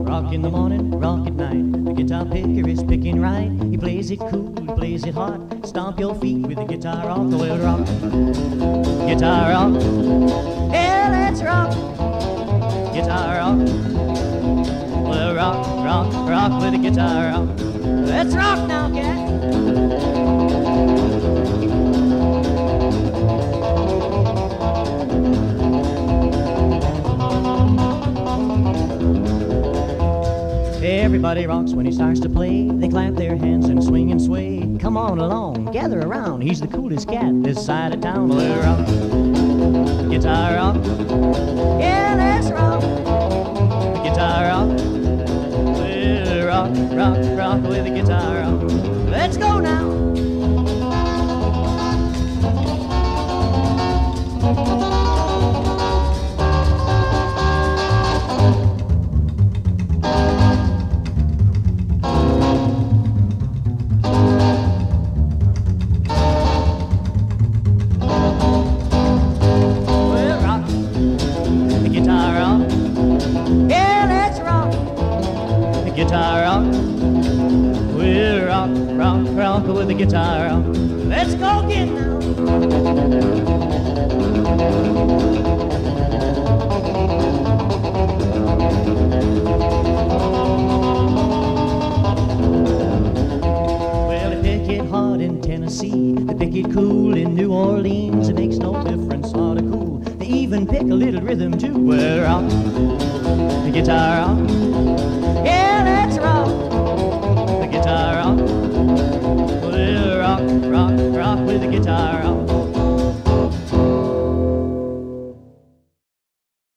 Rock in the morning, rock at night, the guitar picker is picking right. He plays it cool, he plays it hot, stomp your feet with the guitar rock. The world rock, guitar rock, yeah, let's rock, guitar rock. Well, rock, rock, rock with the guitar rock. Let's rock now, cat. Everybody rocks when he starts to play. They clap their hands and swing and sway. Come on along, gather around. He's the coolest cat this side of town. Well, rock, guitar rock, yeah, let's rock, guitar rock. Well, rock, rock, rock with the guitar rock. Let's go now. Guitar rock, we'll rock, rock, rock with the guitar rock. Let's go get now. Well, they pick it hard in Tennessee, they pick it cool in New Orleans. It makes no difference how to cool, they even pick a little rhythm too. We'll rock, the guitar rock. Rock, rock, rock with the guitar.